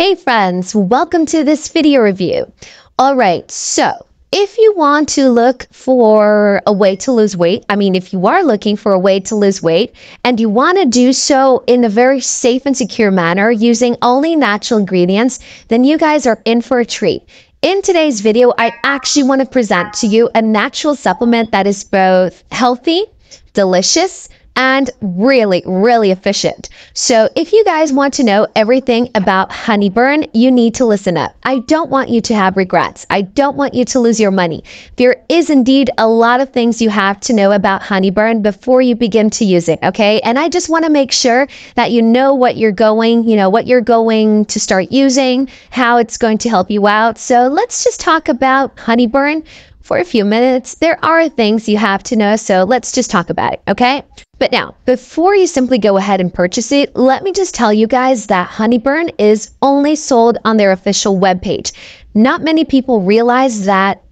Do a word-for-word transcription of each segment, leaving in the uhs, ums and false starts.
Hey friends, welcome to this video review. Alright, so if you want to look for a way to lose weight, I mean if you are looking for a way to lose weight and you want to do so in a very safe and secure manner using only natural ingredients, then you guys are in for a treat. In today's video, I actually want to present to you a natural supplement that is both healthy, delicious, and really, really efficient. So if you guys want to know everything about Honeyburn, you need to listen up. I don't want you to have regrets. I don't want you to lose your money. There is indeed a lot of things you have to know about Honeyburn before you begin to use it, okay? And I just want to make sure that you know what you're going, you know, what you're going to start using, how it's going to help you out. So let's just talk about Honeyburn for a few minutes. There are things you have to know, so let's just talk about it, okay? But now, before you simply go ahead and purchase it, let me just tell you guys that Honeyburn is only sold on their official webpage. Not many people realize that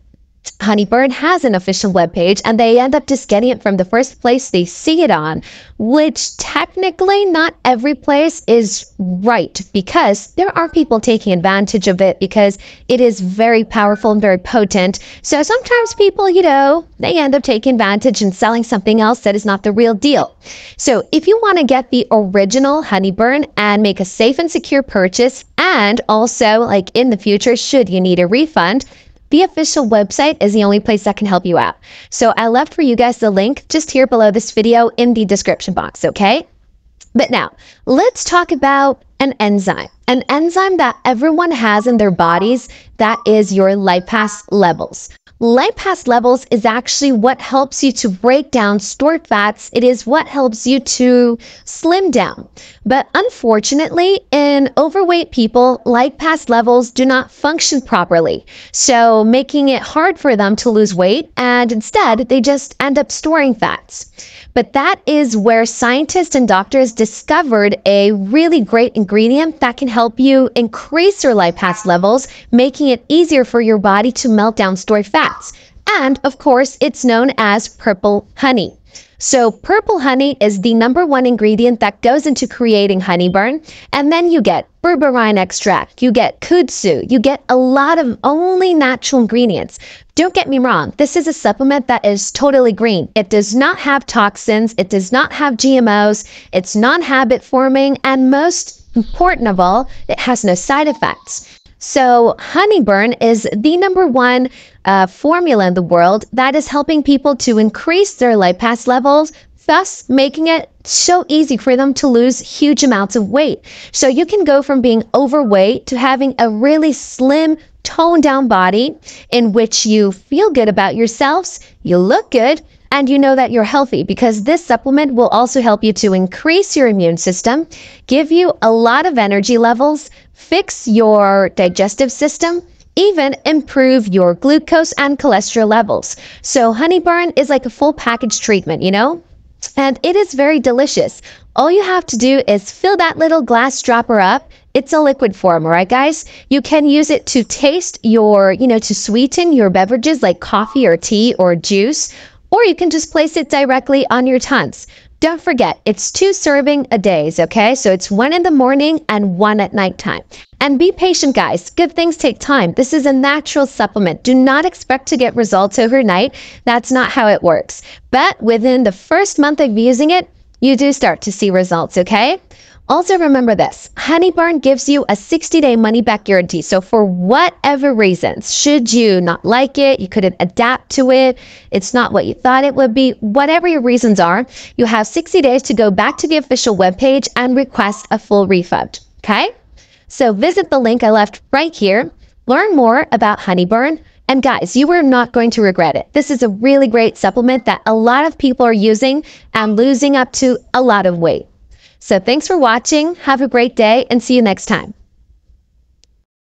Honeyburn has an official webpage and they end up just getting it from the first place they see it on, which technically not every place is right because there are people taking advantage of it because it is very powerful and very potent. So sometimes people, you know, they end up taking advantage and selling something else that is not the real deal. So if you want to get the original Honeyburn and make a safe and secure purchase, and also like in the future, should you need a refund, the official website is the only place that can help you out. So I left for you guys the link just here below this video in the description box, okay? But now, let's talk about an enzyme. An enzyme that everyone has in their bodies, that is your lipase levels. Lipase levels is actually what helps you to break down stored fats. It is what helps you to slim down. But unfortunately, in overweight people, lipase levels do not function properly, so making it hard for them to lose weight, and instead they just end up storing fats. But that is where scientists and doctors discovered a really great ingredient that can help you increase your lipase levels, making it easier for your body to melt down stored fats. And of course, it's known as purple honey. So purple honey is the number one ingredient that goes into creating Honeyburn. And then you get berberine extract, you get kudzu, you get a lot of only natural ingredients. Don't get me wrong, this is a supplement that is totally green. It does not have toxins, it does not have G M Os, it's non-habit forming, and most important of all, it has no side effects. So Honeyburn is the number one uh, formula in the world that is helping people to increase their lipase levels, thus making it so easy for them to lose huge amounts of weight. So you can go from being overweight to having a really slim, toned down body in which you feel good about yourselves, you look good, and you know that you're healthy, because this supplement will also help you to increase your immune system, give you a lot of energy levels, fix your digestive system, even improve your glucose and cholesterol levels. So Honeyburn is like a full package treatment, you know? And it is very delicious. All you have to do is fill that little glass dropper up. It's a liquid form, right guys? You can use it to taste your, you know, to sweeten your beverages like coffee or tea or juice, or you can just place it directly on your tongues. Don't forget, it's two serving a days, okay? So it's one in the morning and one at nighttime. And be patient, guys. Good things take time. This is a natural supplement. Do not expect to get results overnight. That's not how it works. But within the first month of using it, you do start to see results, okay? Also remember this, Honeyburn gives you a sixty day money-back guarantee. So for whatever reasons, should you not like it, you couldn't adapt to it, it's not what you thought it would be, whatever your reasons are, you have sixty days to go back to the official webpage and request a full refund, okay? So visit the link I left right here, learn more about Honeyburn, and guys, you are not going to regret it. This is a really great supplement that a lot of people are using and losing up to a lot of weight. So thanks for watching, have a great day, and see you next time.